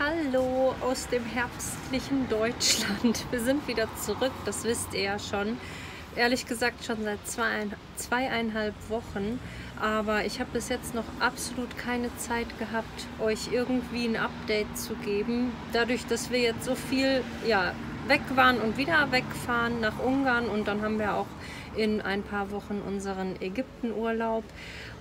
Hallo aus dem herbstlichen Deutschland. Wir sind wieder zurück, das wisst ihr ja schon. Ehrlich gesagt schon seit zweieinhalb Wochen. Aber ich habe bis jetzt noch absolut keine Zeit gehabt, euch irgendwie ein Update zu geben. Dadurch, dass wir jetzt so viel weg waren und wieder wegfahren nach Ungarn, und dann haben wir auch in ein paar Wochen unseren Ägyptenurlaub.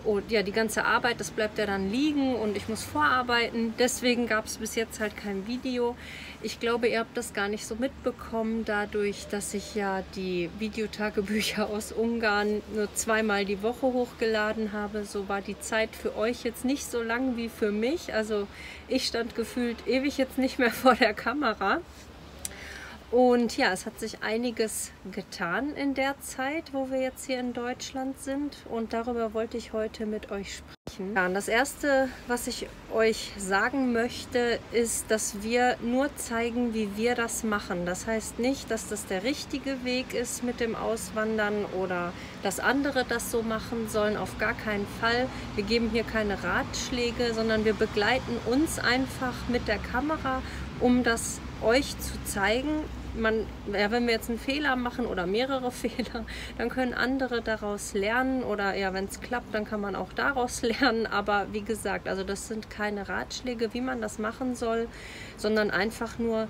Und ja, die ganze Arbeit, das bleibt ja dann liegen und ich muss vorarbeiten. Deswegen gab es bis jetzt halt kein Video. Ich glaube, ihr habt das gar nicht so mitbekommen, dadurch, dass ich ja die Videotagebücher aus Ungarn nur zweimal die Woche hochgeladen habe. So war die Zeit für euch jetzt nicht so lang wie für mich. Also ich stand gefühlt ewig jetzt nicht mehr vor der Kamera. Und ja, es hat sich einiges getan in der Zeit, wo wir jetzt hier in Deutschland sind, und darüber wollte ich heute mit euch sprechen. Das Erste, was ich euch sagen möchte, ist, dass wir nur zeigen, wie wir das machen. Das heißt nicht, dass das der richtige Weg ist mit dem Auswandern oder dass andere das so machen sollen. Auf gar keinen Fall. Wir geben hier keine Ratschläge, sondern wir begleiten uns einfach mit der Kamera, um das euch zu zeigen. Wenn wir jetzt einen Fehler machen oder mehrere Fehler, dann können andere daraus lernen, oder ja, wenn es klappt, dann kann man auch daraus lernen. Aber wie gesagt, also das sind keine Ratschläge, wie man das machen soll, sondern einfach nur,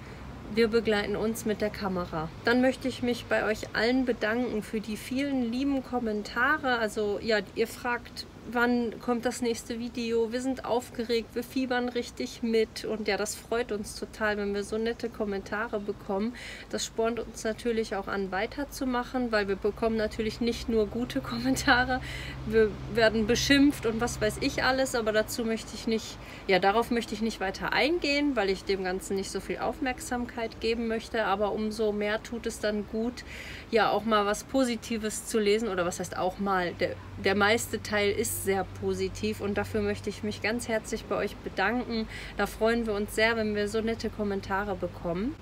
wir begleiten uns mit der Kamera. Dann möchte ich mich bei euch allen bedanken für die vielen lieben Kommentare. Also ja, ihr fragt, wann kommt das nächste Video? Wir sind aufgeregt, wir fiebern richtig mit, und ja, das freut uns total, wenn wir so nette Kommentare bekommen. Das spornt uns natürlich auch an, weiterzumachen, weil wir bekommen natürlich nicht nur gute Kommentare. Wir werden beschimpft und was weiß ich alles, aber dazu möchte ich nicht, ja, darauf möchte ich nicht weiter eingehen, weil ich dem Ganzen nicht so viel Aufmerksamkeit geben möchte, aber umso mehr tut es dann gut, ja, auch mal was Positives zu lesen, oder was heißt auch mal, der meiste Teil ist sehr positiv, und dafür möchte ich mich ganz herzlich bei euch bedanken. Da freuen wir uns sehr, wenn wir so nette Kommentare bekommen.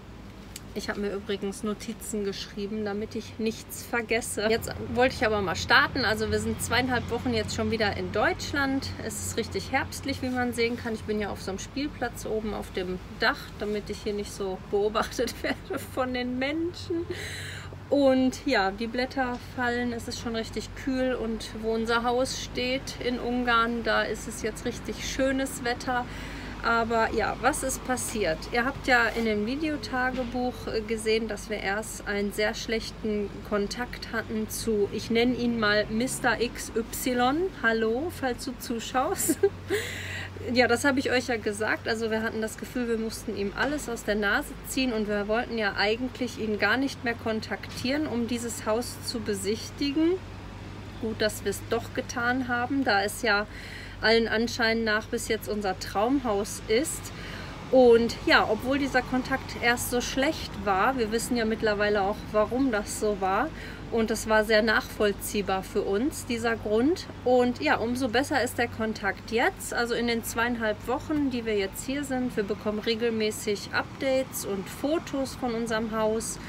Ich habe mir übrigens Notizen geschrieben, damit ich nichts vergesse. Jetzt wollte ich aber mal starten. Also wir sind 2,5 Wochen jetzt schon wieder in Deutschland. Es ist richtig herbstlich, wie man sehen kann. Ich bin ja auf so einem Spielplatz oben auf dem Dach, damit ich hier nicht so beobachtet werde von den Menschen. Und ja, die Blätter fallen, es ist schon richtig kühl, und wo unser Haus steht in Ungarn, da ist es jetzt richtig schönes Wetter. Aber ja, was ist passiert? Ihr habt ja in dem Videotagebuch gesehen, dass wir erst einen sehr schlechten Kontakt hatten zu, ich nenne ihn mal Mr. XY. Hallo, falls du zuschaust. Ja, das habe ich euch ja gesagt. Also wir hatten das Gefühl, wir mussten ihm alles aus der Nase ziehen, und wir wollten ja eigentlich ihn gar nicht mehr kontaktieren, um dieses Haus zu besichtigen. Gut, dass wir es doch getan haben, da es ja allen Anschein nach bis jetzt unser Traumhaus ist. Und ja, obwohl dieser Kontakt erst so schlecht war, wir wissen ja mittlerweile auch, warum das so war, und das war sehr nachvollziehbar für uns, dieser Grund. Und ja, umso besser ist der Kontakt jetzt. Also in den 2,5 Wochen, die wir jetzt hier sind, wir bekommen regelmäßig Updates und Fotos von unserem Haus.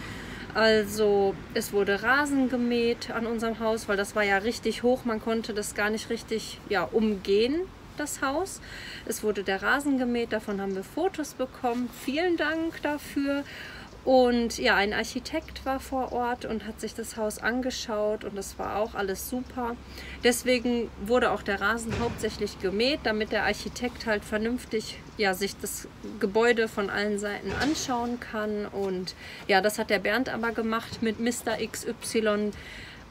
Also es wurde Rasen gemäht an unserem Haus, weil das war ja richtig hoch, man konnte das gar nicht richtig, ja, umgehen, das Haus. Es wurde der Rasen gemäht, davon haben wir Fotos bekommen. Vielen Dank dafür. Und ja, ein Architekt war vor Ort und hat sich das Haus angeschaut, und das war auch alles super. Deswegen wurde auch der Rasen hauptsächlich gemäht, damit der Architekt halt vernünftig, ja, sich das Gebäude von allen Seiten anschauen kann. Und ja, das hat der Bernd aber gemacht mit Mr. XY.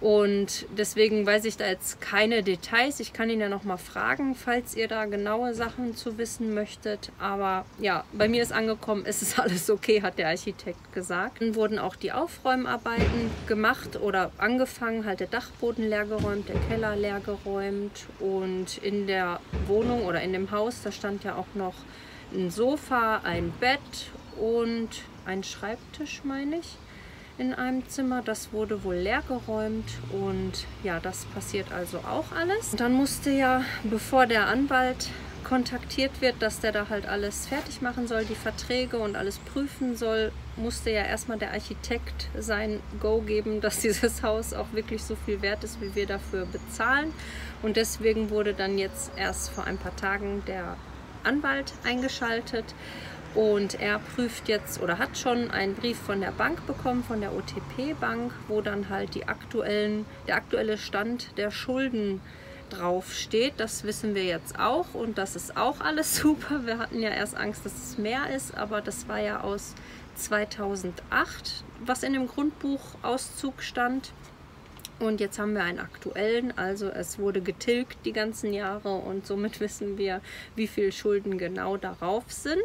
Und deswegen weiß ich da jetzt keine Details. Ich kann ihn ja noch mal fragen, falls ihr da genaue Sachen zu wissen möchtet. Aber ja, bei mir ist angekommen, es ist alles okay, hat der Architekt gesagt. Dann wurden auch die Aufräumarbeiten gemacht oder angefangen, halt der Dachboden leergeräumt, der Keller leergeräumt. Und in der Wohnung oder in dem Haus, da stand ja auch noch ein Sofa, ein Bett und ein Schreibtisch, meine ich, in einem Zimmer. Das wurde wohl leer geräumt, und ja, das passiert also auch alles. Und dann musste ja, bevor der Anwalt kontaktiert wird, dass der da halt alles fertig machen soll, die Verträge und alles prüfen soll, musste ja erstmal der Architekt sein Go geben, dass dieses Haus auch wirklich so viel wert ist, wie wir dafür bezahlen. Und deswegen wurde dann jetzt erst vor ein paar Tagen der Anwalt eingeschaltet. Und er prüft jetzt oder hat schon einen Brief von der Bank bekommen, von der OTP-Bank, wo dann halt der aktuelle Stand der Schulden drauf steht. Das wissen wir jetzt auch und das ist auch alles super. Wir hatten ja erst Angst, dass es mehr ist, aber das war ja aus 2008, was in dem Grundbuchauszug stand. Und jetzt haben wir einen aktuellen, also es wurde getilgt die ganzen Jahre und somit wissen wir, wie viel Schulden genau darauf sind.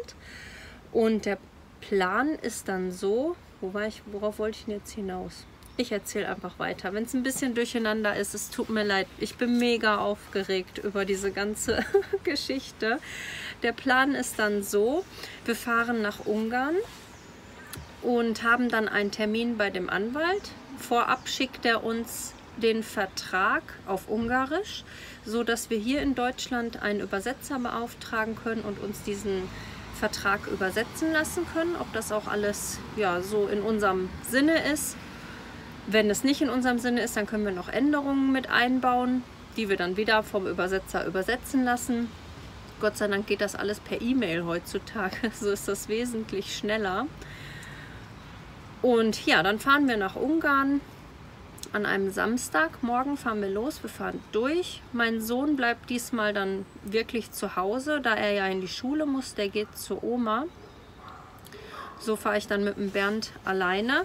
Und der Plan ist dann so, worauf wollte ich denn jetzt hinaus? Ich erzähle einfach weiter. Wenn es ein bisschen durcheinander ist, es tut mir leid. Ich bin mega aufgeregt über diese ganze Geschichte. Der Plan ist dann so, wir fahren nach Ungarn und haben dann einen Termin bei dem Anwalt. Vorab schickt er uns den Vertrag auf Ungarisch, so dass wir hier in Deutschland einen Übersetzer beauftragen können und uns diesen Vertrag übersetzen lassen können, ob das auch alles ja so in unserem Sinne ist. Wenn es nicht in unserem Sinne ist, dann können wir noch Änderungen mit einbauen, die wir dann wieder vom Übersetzer übersetzen lassen. Gott sei Dank geht das alles per E-Mail heutzutage, so ist das wesentlich schneller. Und ja, dann fahren wir nach Ungarn. An einem Samstagmorgen fahren wir los, wir fahren durch. Mein Sohn bleibt diesmal dann wirklich zu Hause, da er ja in die Schule muss, der geht zur Oma. So fahre ich dann mit dem Bernd alleine.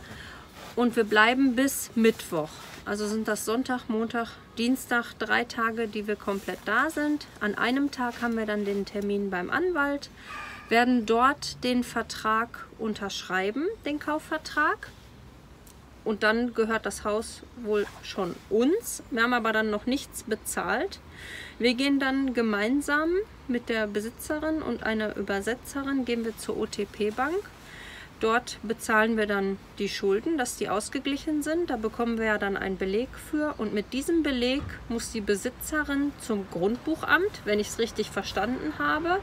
Und wir bleiben bis Mittwoch. Also sind das Sonntag, Montag, Dienstag, 3 Tage, die wir komplett da sind. An einem Tag haben wir dann den Termin beim Anwalt, werden dort den Vertrag unterschreiben, den Kaufvertrag. Und dann gehört das Haus wohl schon uns. Wir haben aber dann noch nichts bezahlt. Wir gehen dann gemeinsam mit der Besitzerin und einer Übersetzerin gehen wir zur OTP-Bank. Dort bezahlen wir dann die Schulden, dass die ausgeglichen sind. Da bekommen wir ja dann einen Beleg für. Und mit diesem Beleg muss die Besitzerin zum Grundbuchamt, wenn ich es richtig verstanden habe,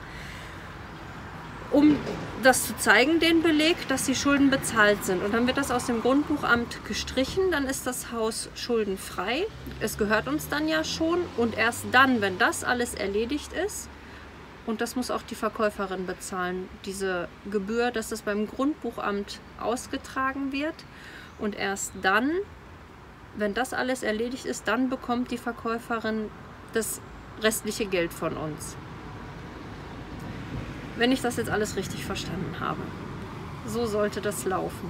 um das zu zeigen, den Beleg, dass die Schulden bezahlt sind. Und dann wird das aus dem Grundbuchamt gestrichen, dann ist das Haus schuldenfrei. Es gehört uns dann ja schon und erst dann, wenn das alles erledigt ist, und das muss auch die Verkäuferin bezahlen, diese Gebühr, dass das beim Grundbuchamt ausgetragen wird. Und erst dann, wenn das alles erledigt ist, dann bekommt die Verkäuferin das restliche Geld von uns. Wenn ich das jetzt alles richtig verstanden habe. So sollte das laufen.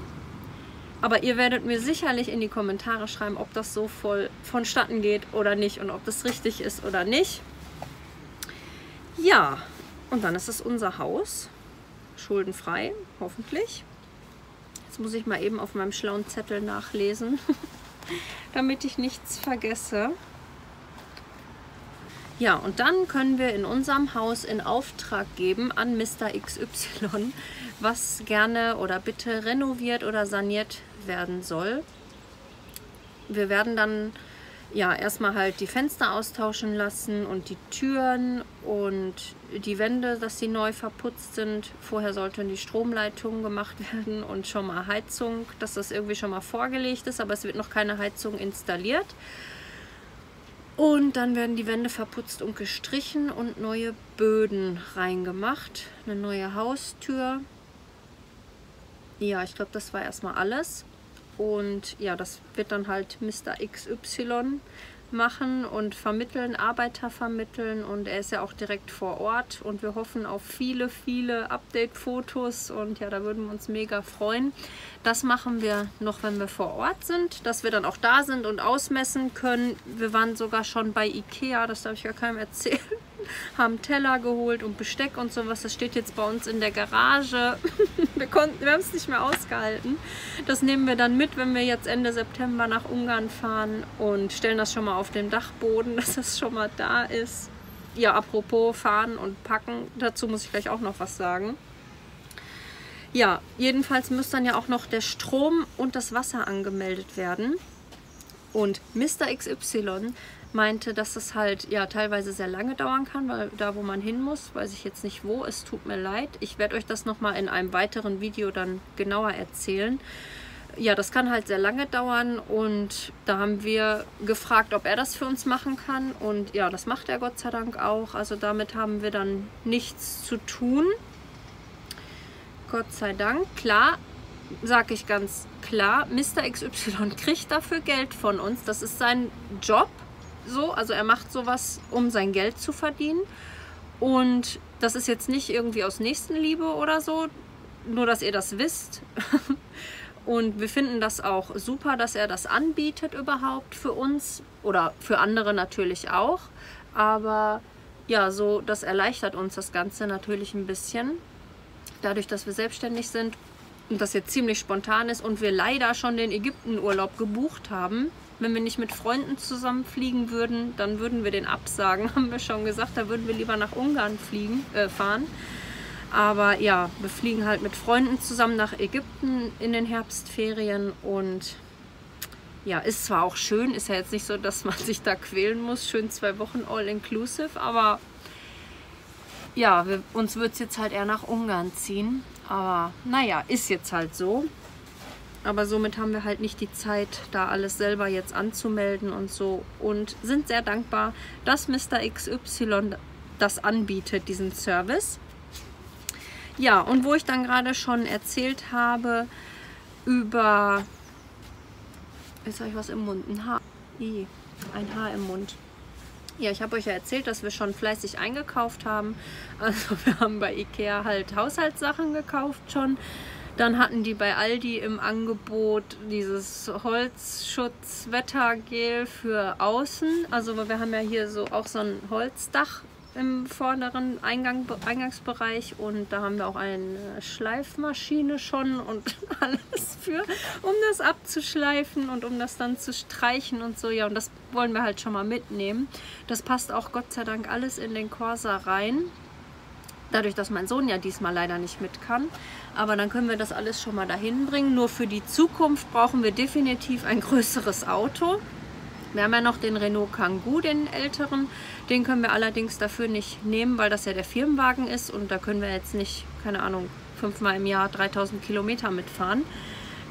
Aber ihr werdet mir sicherlich in die Kommentare schreiben, ob das so voll vonstatten geht oder nicht und ob das richtig ist oder nicht. Ja, und dann ist es unser Haus. Schuldenfrei, hoffentlich. Jetzt muss ich mal eben auf meinem schlauen Zettel nachlesen, damit ich nichts vergesse. Ja, und dann können wir in unserem Haus in Auftrag geben an Mr. XY, was gerne oder bitte renoviert oder saniert werden soll. Wir werden dann ja erstmal halt die Fenster austauschen lassen und die Türen und die Wände, dass sie neu verputzt sind. Vorher sollten die Stromleitungen gemacht werden und schon mal Heizung, dass das irgendwie schon mal vorgelegt ist, aber es wird noch keine Heizung installiert. Und dann werden die Wände verputzt und gestrichen und neue Böden reingemacht. Eine neue Haustür. Ja, ich glaube, das war erstmal alles. Und ja, das wird dann halt Mr. XY machen und vermitteln, Arbeiter vermitteln. Und er ist ja auch direkt vor Ort. Und wir hoffen auf viele, viele Update-Fotos. Und ja, da würden wir uns mega freuen. Das machen wir noch, wenn wir vor Ort sind, dass wir dann auch da sind und ausmessen können. Wir waren sogar schon bei IKEA, das darf ich ja keinem erzählen. Haben Teller geholt und Besteck und sowas. Das steht jetzt bei uns in der Garage. Wir haben es nicht mehr ausgehalten. Das nehmen wir dann mit, wenn wir jetzt Ende September nach Ungarn fahren und stellen das schon mal auf den Dachboden, dass das schon mal da ist. Ja, apropos fahren und packen, dazu muss ich gleich auch noch was sagen. Ja, jedenfalls muss dann ja auch noch der Strom und das Wasser angemeldet werden. Und Mr. XY meinte, dass das halt ja teilweise sehr lange dauern kann, weil da, wo man hin muss, weiß ich jetzt nicht wo. Es tut mir leid. Ich werde euch das nochmal in einem weiteren Video dann genauer erzählen. Ja, das kann halt sehr lange dauern und da haben wir gefragt, ob er das für uns machen kann. Und ja, das macht er Gott sei Dank auch. Also damit haben wir dann nichts zu tun. Gott sei Dank. Klar, sage ich ganz klar, Mr. XY kriegt dafür Geld von uns. Das ist sein Job. So, also er macht sowas, um sein Geld zu verdienen. Und das ist jetzt nicht irgendwie aus Nächstenliebe oder so, nur dass ihr das wisst. Und wir finden das auch super, dass er das anbietet überhaupt für uns oder für andere natürlich auch. Aber ja, so, das erleichtert uns das Ganze natürlich ein bisschen. Dadurch, dass wir selbstständig sind und das jetzt ziemlich spontan ist und wir leider schon den Ägyptenurlaub gebucht haben. Wenn wir nicht mit Freunden zusammen fliegen würden, dann würden wir den absagen, haben wir schon gesagt. Da würden wir lieber nach Ungarn fahren. Aber ja, wir fliegen halt mit Freunden zusammen nach Ägypten in den Herbstferien. Und ja, ist zwar auch schön, ist ja jetzt nicht so, dass man sich da quälen muss. Schön 2 Wochen all-inclusive, aber ja, uns wird es jetzt halt eher nach Ungarn ziehen. Aber naja, ist jetzt halt so. Aber somit haben wir halt nicht die Zeit, da alles selber jetzt anzumelden und so. Und sind sehr dankbar, dass Mr. XY das anbietet, diesen Service. Ja, und wo ich dann gerade schon erzählt habe über... Jetzt habe ich was im Mund. Ein Haar. I. Ein Haar im Mund. Ja, ich habe euch ja erzählt, dass wir schon fleißig eingekauft haben. Also wir haben bei IKEA halt Haushaltssachen gekauft schon. Dann hatten die bei Aldi im Angebot dieses Holzschutzwettergel für außen. Also wir haben ja hier so auch so ein Holzdach im vorderen Eingangsbereich und da haben wir auch eine Schleifmaschine schon und alles für, um das abzuschleifen und um das dann zu streichen und so. Ja, und das wollen wir halt schon mal mitnehmen. Das passt auch Gott sei Dank alles in den Corsa rein. Dadurch, dass mein Sohn ja diesmal leider nicht mit kann. Aber dann können wir das alles schon mal dahin bringen. Nur für die Zukunft brauchen wir definitiv ein größeres Auto. Wir haben ja noch den Renault Kangoo, den älteren. Den können wir allerdings dafür nicht nehmen, weil das ja der Firmenwagen ist. Und da können wir jetzt nicht, keine Ahnung, 5-mal im Jahr 3000 Kilometer mitfahren.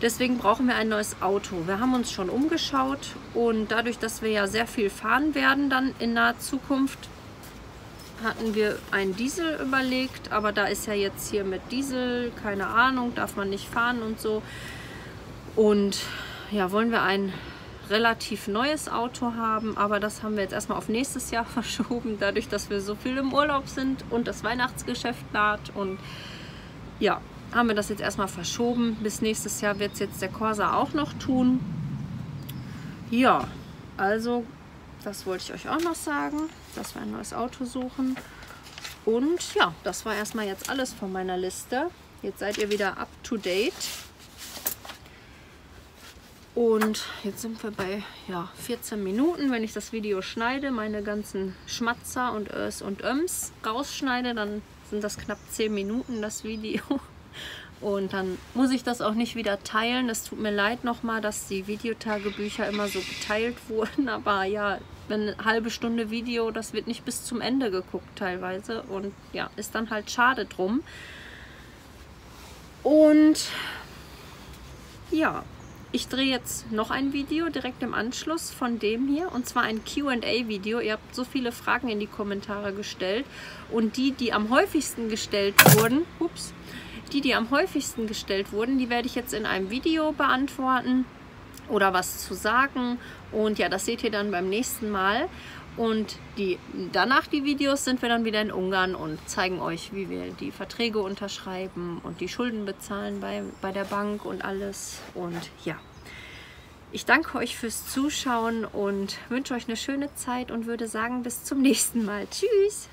Deswegen brauchen wir ein neues Auto. Wir haben uns schon umgeschaut. Und dadurch, dass wir ja sehr viel fahren werden dann in naher Zukunft, hatten wir einen Diesel überlegt, aber da ist ja jetzt hier mit Diesel, keine Ahnung, darf man nicht fahren und so. Und ja, wollen wir ein relativ neues Auto haben, aber das haben wir jetzt erstmal auf nächstes Jahr verschoben, dadurch, dass wir so viel im Urlaub sind und das Weihnachtsgeschäft naht. Und ja, haben wir das jetzt erstmal verschoben. Bis nächstes Jahr wird es jetzt der Corsa auch noch tun. Ja, also das wollte ich euch auch noch sagen, dass wir ein neues Auto suchen. Und ja, das war erstmal jetzt alles von meiner Liste. Jetzt seid ihr wieder up to date. Und jetzt sind wir bei ja, 14 Minuten. Wenn ich das Video schneide, meine ganzen Schmatzer und Ös und Öms rausschneide, dann sind das knapp 10 Minuten das Video. Und dann muss ich das auch nicht wieder teilen. Es tut mir leid nochmal, dass die Videotagebücher immer so geteilt wurden. Aber ja, wenn eine halbe Stunde Video, das wird nicht bis zum Ende geguckt teilweise. Und ja, ist dann halt schade drum. Und ja, ich drehe jetzt noch ein Video direkt im Anschluss von dem hier. Und zwar ein Q&A-Video. Ihr habt so viele Fragen in die Kommentare gestellt. Und die, die am häufigsten gestellt wurden... Ups. Die am häufigsten gestellt wurden, die werde ich jetzt in einem Video beantworten oder was zu sagen. Und ja, das seht ihr dann beim nächsten Mal. Und die Videos sind wir dann wieder in Ungarn und zeigen euch, wie wir die Verträge unterschreiben und die Schulden bezahlen bei der Bank und alles. Und ja, ich danke euch fürs Zuschauen und wünsche euch eine schöne Zeit und würde sagen, bis zum nächsten Mal. Tschüss!